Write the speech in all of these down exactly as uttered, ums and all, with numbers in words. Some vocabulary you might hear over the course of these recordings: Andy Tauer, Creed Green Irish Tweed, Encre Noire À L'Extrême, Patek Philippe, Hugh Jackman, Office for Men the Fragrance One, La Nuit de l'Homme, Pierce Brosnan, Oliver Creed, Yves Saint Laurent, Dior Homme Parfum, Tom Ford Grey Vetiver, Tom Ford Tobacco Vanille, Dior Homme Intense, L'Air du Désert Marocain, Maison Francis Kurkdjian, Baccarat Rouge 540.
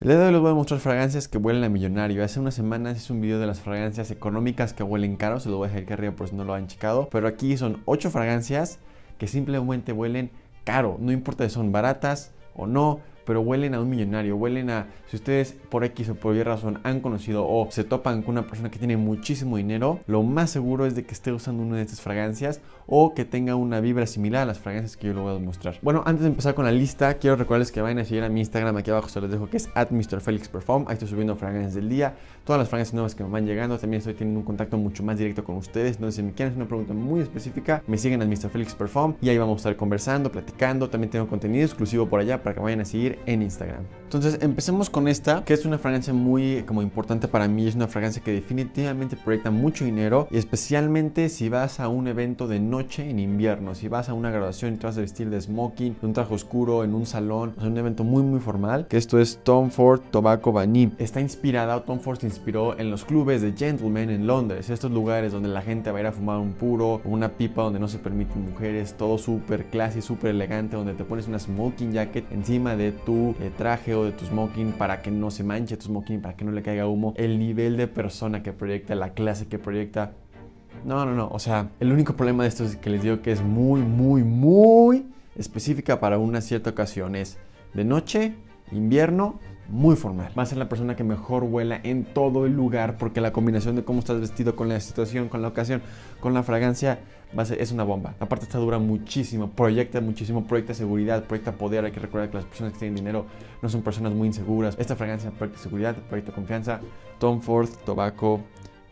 El día de hoy les voy a mostrar fragancias que huelen a millonario. Hace unas semanas hice un video de las fragancias económicas que huelen caro. Se lo voy a dejar aquí arriba por si no lo han checado. Pero aquí son ocho fragancias que simplemente huelen caro. No importa si son baratas o no, pero huelen a un millonario. Huelen a, si ustedes por X o por Y razón han conocido o se topan con una persona que tiene muchísimo dinero, lo más seguro es de que esté usando una de estas fragancias o que tenga una vibra similar a las fragancias que yo les voy a mostrar. Bueno, antes de empezar con la lista, quiero recordarles que vayan a seguir a mi Instagram. Aquí abajo se los dejo, que es arroba MrFelixPerfume. Ahí estoy subiendo fragancias del día, todas las fragancias nuevas que me van llegando. También estoy teniendo un contacto mucho más directo con ustedes. Entonces, si me quieren hacer una pregunta muy específica, me siguen al MrFelixPerfume y ahí vamos a estar conversando, platicando. También tengo contenido exclusivo por allá para que vayan a seguir en Instagram. Entonces empecemos con esta, que es una fragancia muy como importante para mí. Es una fragancia que definitivamente proyecta mucho dinero, y especialmente si vas a un evento de noche en invierno, si vas a una graduación y te vas a vestir de smoking, de un traje oscuro, en un salón, o sea, un evento muy muy formal. Que esto es Tom Ford Tobacco Vanille. Está inspirada, o Tom Ford se inspiró en los clubes de gentlemen en Londres, estos lugares donde la gente va a ir a fumar un puro, una pipa, donde no se permiten mujeres, todo súper classy, súper elegante, donde te pones una smoking jacket encima de tu eh, traje o de tu smoking para que no se manche tu smoking, para que no le caiga humo. El nivel de persona que proyecta, la clase que proyecta, no, no, no, o sea, el único problema de esto es que les digo que es muy, muy, muy específica para una cierta ocasión. Es de noche, invierno, muy formal. Va a ser la persona que mejor huela en todo el lugar, porque la combinación de cómo estás vestido, con la situación, con la ocasión, con la fragancia, va a ser, es una bomba. Aparte, esta dura muchísimo, proyecta muchísimo, proyecta seguridad, proyecta poder. Hay que recordar que las personas que tienen dinero no son personas muy inseguras. Esta fragancia proyecta seguridad, proyecta confianza. Tom Ford Tobacco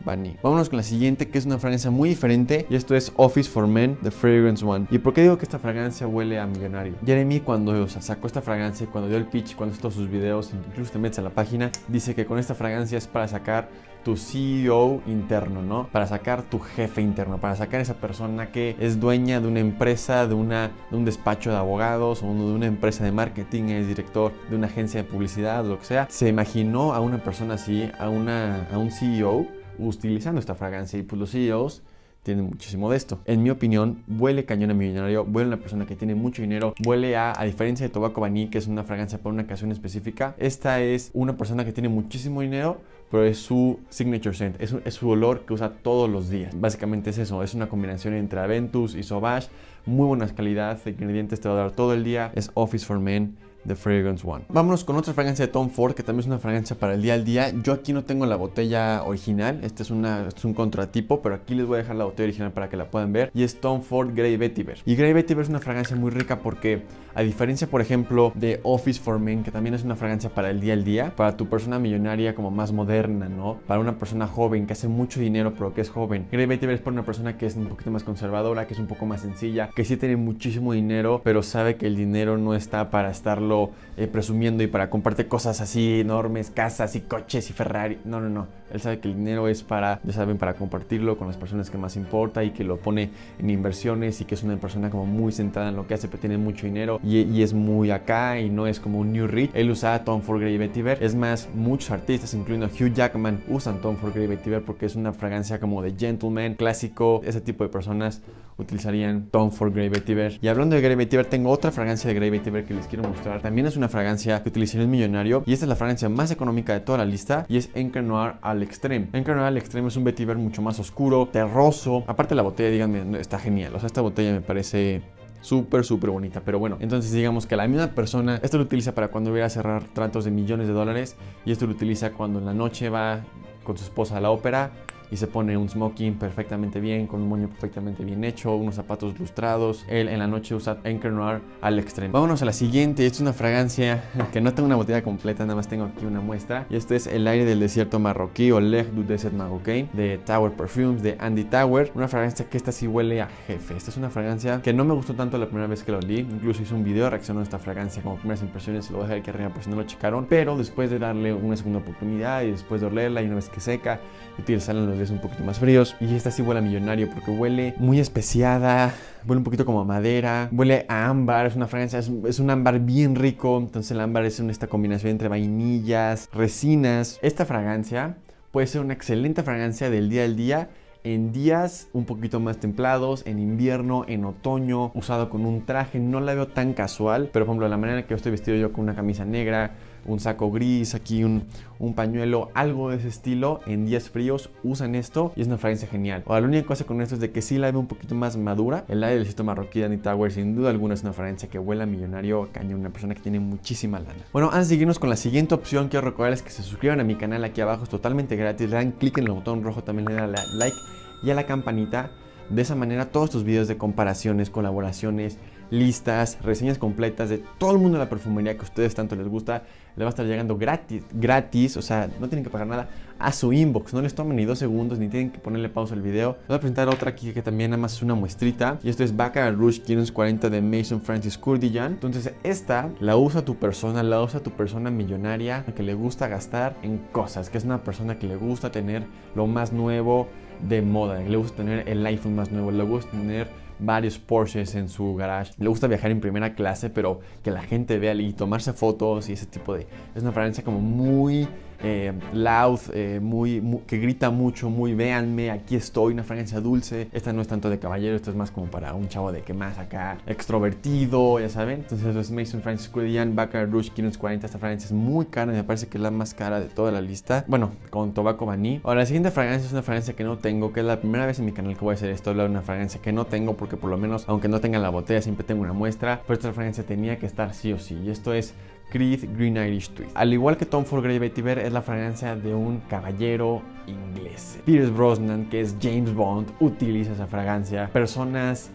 Vanille. Vámonos con la siguiente, que es una fragancia muy diferente, y esto es Office for Men the Fragrance One. ¿Y por qué digo que esta fragancia huele a millonario? Jeremy, cuando o sea, sacó esta fragancia, cuando dio el pitch, cuando hizo todos sus videos, incluso te metes a la página, dice que con esta fragancia es para sacar tu C E O interno, ¿no? Para sacar tu jefe interno, para sacar esa persona que es dueña de una empresa, de, una, de un despacho de abogados, o de una empresa de marketing, es director de una agencia de publicidad, lo que sea. Se imaginó a una persona así, a, una, a un C E O, utilizando esta fragancia, y pues los C E Os tienen muchísimo de esto. En mi opinión, huele cañón a millonario, huele a una persona que tiene mucho dinero, huele a, a diferencia de Tobacco Vanille, que es una fragancia para una ocasión específica, esta es una persona que tiene muchísimo dinero, pero es su signature scent, es, es su olor que usa todos los días. Básicamente es eso, es una combinación entre Aventus y Sauvage, muy buena calidad de ingredientes, te va a dar todo el día. Es Office for Men the Fragrance One. Vámonos con otra fragancia de Tom Ford, que también es una fragancia para el día al día. Yo aquí no tengo la botella original, este es, una, este es un contratipo, pero aquí les voy a dejar la botella original para que la puedan ver, y es Tom Ford Grey Vetiver. Y Grey Vetiver es una fragancia muy rica porque, a diferencia, por ejemplo, de Office for Men, que también es una fragancia para el día al día, para tu persona millonaria como más moderna, ¿no? Para una persona joven que hace mucho dinero pero que es joven. Grey Vetiver es para una persona que es un poquito más conservadora, que es un poco más sencilla, que sí tiene muchísimo dinero, pero sabe que el dinero no está para estarlo Eh, presumiendo y para comprarte cosas así enormes, casas y coches y Ferrari. No, no, no. Él sabe que el dinero es para, ya saben, para compartirlo con las personas que más importa, y que lo pone en inversiones, y que es una persona como muy centrada en lo que hace, pero tiene mucho dinero y, y es muy acá, y no es como un new rich. Él usaba Tom Ford Grey Vetiver. Es más, muchos artistas, incluyendo Hugh Jackman, usan Tom Ford Grey Vetiver porque es una fragancia como de gentleman, clásico. Ese tipo de personas utilizarían Tom Ford Grey Vetiver. Y hablando de Grey Vetiver, tengo otra fragancia de Grey Vetiver que les quiero mostrar. También es una fragancia que utilizaría un millonario, y esta es la fragancia más económica de toda la lista, y es Encre Noire À L'Extrême. Encre Noire À L'Extrême es un vetiver mucho más oscuro, terroso. Aparte, la botella, díganme, está genial. O sea, esta botella me parece súper, súper bonita. Pero bueno, entonces digamos que la misma persona, esto lo utiliza para cuando va a cerrar tratos de millones de dólares, y esto lo utiliza cuando en la noche va con su esposa a la ópera y se pone un smoking perfectamente bien, con un moño perfectamente bien hecho, unos zapatos lustrados. Él en la noche usa Encre Noire À L'Extrême. Vámonos a la siguiente. Esta es una fragancia que no tengo una botella completa, nada más tengo aquí una muestra, y esto es El Aire del Desierto Marroquí, o L'Air du Désert Marocain, de Tauer Perfumes, de Andy Tauer. Una fragancia que esta sí huele a jefe. Esta es una fragancia que no me gustó tanto la primera vez que la olí, incluso hice un video reaccionando a esta fragancia como primeras impresiones, se lo voy a dejar aquí arriba por si no lo checaron. Pero después de darle una segunda oportunidad, y después de olerla, y una vez que seca y utilizarla en los días un poquito más fríos, y esta sí huele a millonario porque huele muy especiada, huele un poquito como a madera, huele a ámbar. Es una fragancia, es, es un ámbar bien rico. Entonces el ámbar es una, esta combinación entre vainillas, resinas. Esta fragancia puede ser una excelente fragancia del día al día, en días un poquito más templados, en invierno, en otoño, usado con un traje. No la veo tan casual, pero por ejemplo, la manera que yo estoy vestido, yo con una camisa negra, un saco gris, aquí un, un pañuelo, algo de ese estilo. En días fríos usan esto y es una fragancia genial. Ahora, la única cosa con esto es de que sí la veo un poquito más madura. El aire del sitio marroquí de Andy Tauer sin duda alguna es una fragancia que huele a millonario cañón, una persona que tiene muchísima lana. Bueno, antes de seguirnos con la siguiente opción, quiero recordarles que se suscriban a mi canal aquí abajo, es totalmente gratis. Le dan clic en el botón rojo, también le dan a like y a la campanita. De esa manera todos estos videos de comparaciones, colaboraciones, listas, reseñas completas de todo el mundo de la perfumería que a ustedes tanto les gusta, les va a estar llegando gratis, gratis, o sea, no tienen que pagar nada a su inbox, no les toman ni dos segundos, ni tienen que ponerle pausa al video. Les voy a presentar otra aquí que también nada más es una muestrita, y esto es Baccarat Rouge quinientos cuarenta de Maison Francis Kurkdjian. Entonces esta la usa tu persona, la usa tu persona millonaria, que le gusta gastar en cosas, que es una persona que le gusta tener lo más nuevo de moda, que le gusta tener el iPhone más nuevo, le gusta tener varios Porsches en su garage, le gusta viajar en primera clase, pero que la gente vea y tomarse fotos y ese tipo de... Es una fragancia como muy eh, loud, eh, muy, muy, que grita mucho, muy véanme, aquí estoy, una fragancia dulce. Esta no es tanto de caballero, esto es más como para un chavo de que más acá, extrovertido, ya saben. Entonces eso es Maison Francis Kurkdjian, Baccarat Rouge quinientos cuarenta. Esta fragancia es muy cara, me parece que es la más cara de toda la lista, bueno, con Tobacco Vanille. Ahora, la siguiente fragancia es una fragancia que no tengo, que es la primera vez en mi canal que voy a hacer esto, hablar de una fragancia que no tengo, porque por lo menos, aunque no tengan la botella, siempre tengo una muestra, pero esta fragancia tenía que estar sí o sí, y esto es Creed Green Irish Tweed. Al igual que Tom Ford Grey Vetiver, es la fragancia de un caballero inglés. Pierce Brosnan, que es James Bond, utiliza esa fragancia. Personas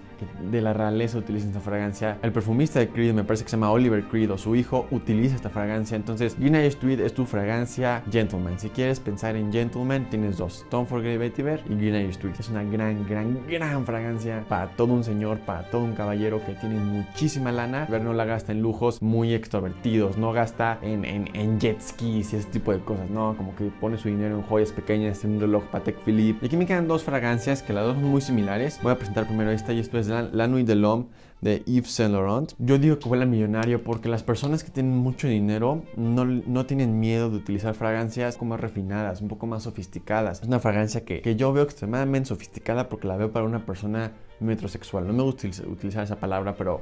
de la realeza utilizan esta fragancia. El perfumista de Creed, me parece que se llama Oliver Creed, o su hijo, utiliza esta fragancia. Entonces Green Irish Tweed es tu fragancia gentleman. Si quieres pensar en gentleman, tienes dos: Tom Ford Grey Vetiver y Green Irish Tweed. Es una gran, gran, gran fragancia para todo un señor, para todo un caballero que tiene muchísima lana. Ver, no la gasta en lujos muy extrovertidos, no gasta en, en, en jet skis y ese tipo de cosas, no, como que pone su dinero en joyas pequeñas, en un reloj Patek Philippe. Y aquí me quedan dos fragancias que las dos son muy similares. Voy a presentar primero esta, y esto es La Nuit de l'Homme de Yves Saint Laurent. Yo digo que huele a millonario porque las personas que tienen mucho dinero no, no tienen miedo de utilizar fragancias como más refinadas, un poco más sofisticadas. Es una fragancia que, que yo veo extremadamente sofisticada porque la veo para una persona metrosexual. No me gusta utilizar esa palabra, pero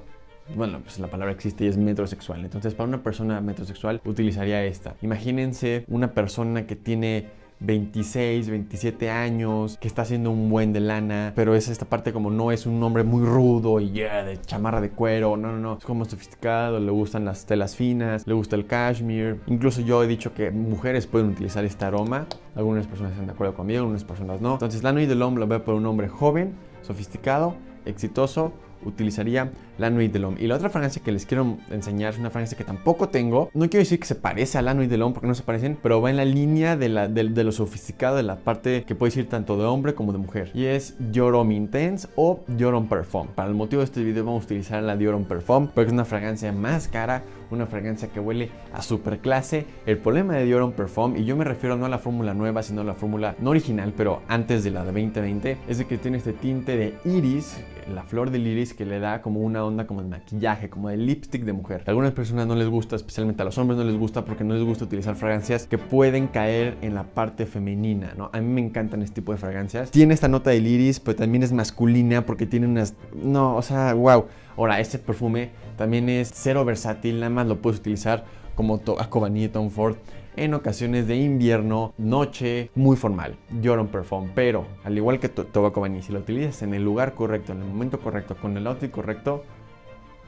bueno, pues la palabra existe y es metrosexual. Entonces, para una persona metrosexual utilizaría esta. Imagínense una persona que tiene veintiséis, veintisiete años, que está haciendo un buen de lana, pero es esta parte como no es un hombre muy rudo y yeah, de chamarra de cuero, no, no, no, es como sofisticado, le gustan las telas finas, le gusta el cashmere. Incluso yo he dicho que mujeres pueden utilizar este aroma, algunas personas están de acuerdo conmigo, algunas personas no. Entonces La Nuit de l'Homme lo veo por un hombre joven, sofisticado, exitoso. Utilizaría La Nuit de l'Homme. Y la otra fragancia que les quiero enseñar es una fragancia que tampoco tengo. No quiero decir que se parece a La Nuit de l'Homme porque no se parecen, pero va en la línea de, la, de, de lo sofisticado, de la parte que puede ir tanto de hombre como de mujer, y es Dior Homme Intense o Dior Homme Parfum. Para el motivo de este video vamos a utilizar la Dior Homme Parfum porque es una fragancia más cara, una fragancia que huele a super clase. El problema de Dior Homme Parfum, y yo me refiero no a la fórmula nueva, sino a la fórmula no original, pero antes de la de veinte veinte, es de que tiene este tinte de iris, la flor del iris, que le da como una onda como de maquillaje, como de lipstick de mujer. A algunas personas no les gusta, especialmente a los hombres no les gusta, porque no les gusta utilizar fragancias que pueden caer en la parte femenina, ¿no? A mí me encantan este tipo de fragancias. Tiene esta nota del iris, pero también es masculina porque tiene unas... No, o sea, wow. Ahora, este perfume también es cero versátil, nada más lo puedes utilizar como Tobacco Vanille, Tom Ford, en ocasiones de invierno, noche, muy formal. Dior Homme Parfum, pero al igual que Tobacco Vanille, si lo utilizas en el lugar correcto, en el momento correcto, con el outfit correcto,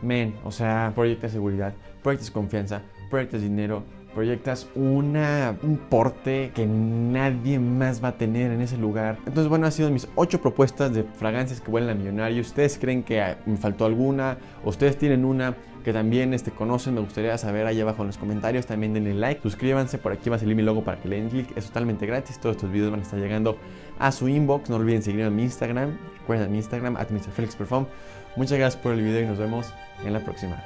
men, o sea, proyectas seguridad, proyectas confianza, proyectas dinero, proyectas una, un porte que nadie más va a tener en ese lugar. Entonces, bueno, han sido mis ocho propuestas de fragancias que huelen a millonario. ¿Ustedes creen que me faltó alguna? ¿Ustedes tienen una que también este, conocen? Me gustaría saber ahí abajo en los comentarios. También denle like, suscríbanse, por aquí va a salir mi logo para que le den click. Es totalmente gratis, todos estos videos van a estar llegando a su inbox. No olviden seguirme en mi Instagram, recuerden mi Instagram, at MrFelix Perform. Muchas gracias por el video y nos vemos en la próxima.